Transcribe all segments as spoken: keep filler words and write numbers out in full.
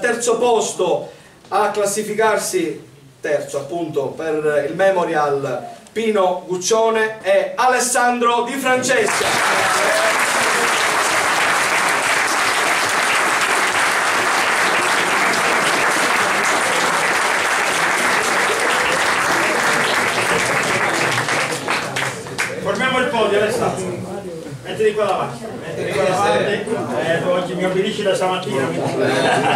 Terzo posto a classificarsi, terzo appunto per il Memorial Pino Guccione, è Alessandro Di Francesco. Formiamo il podio, Alessandro. Mettiti qua davanti, mettiti qua davanti, eh, oggi mi obbedisci da stamattina.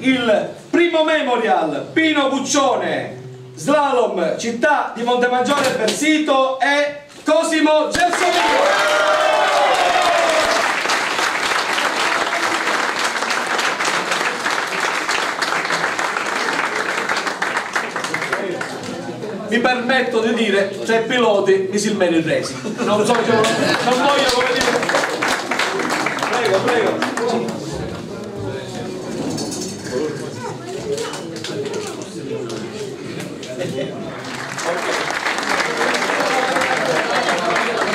Il primo Memorial Pino Guccione, slalom città di Montemaggiore Belsito, è Cosimo Gerson. Mi permetto di dire, tra i piloti mi si ilmeno il resi. Non so, io, non voglio come dire. Prego, prego.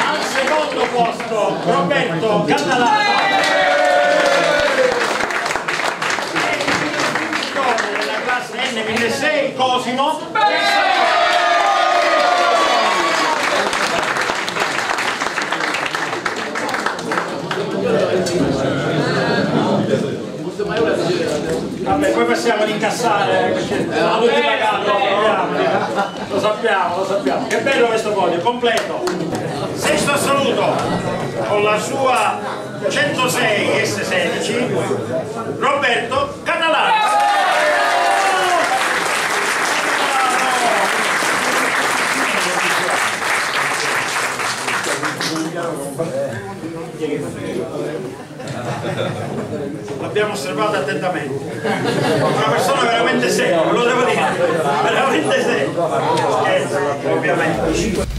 Al secondo posto, Roberto Catalano. Della classe N mille seicento, Cosimo. Vabbè, poi passiamo ad incassare, perché l'hanno divagato, lo sappiamo, lo sappiamo. Che bello questo podio, completo. Sesto assoluto, con la sua centosei S sedici, Roberto Catalano. L'abbiamo osservato attentamente, una persona veramente seria, lo devo dire, veramente seria, scherzo ovviamente.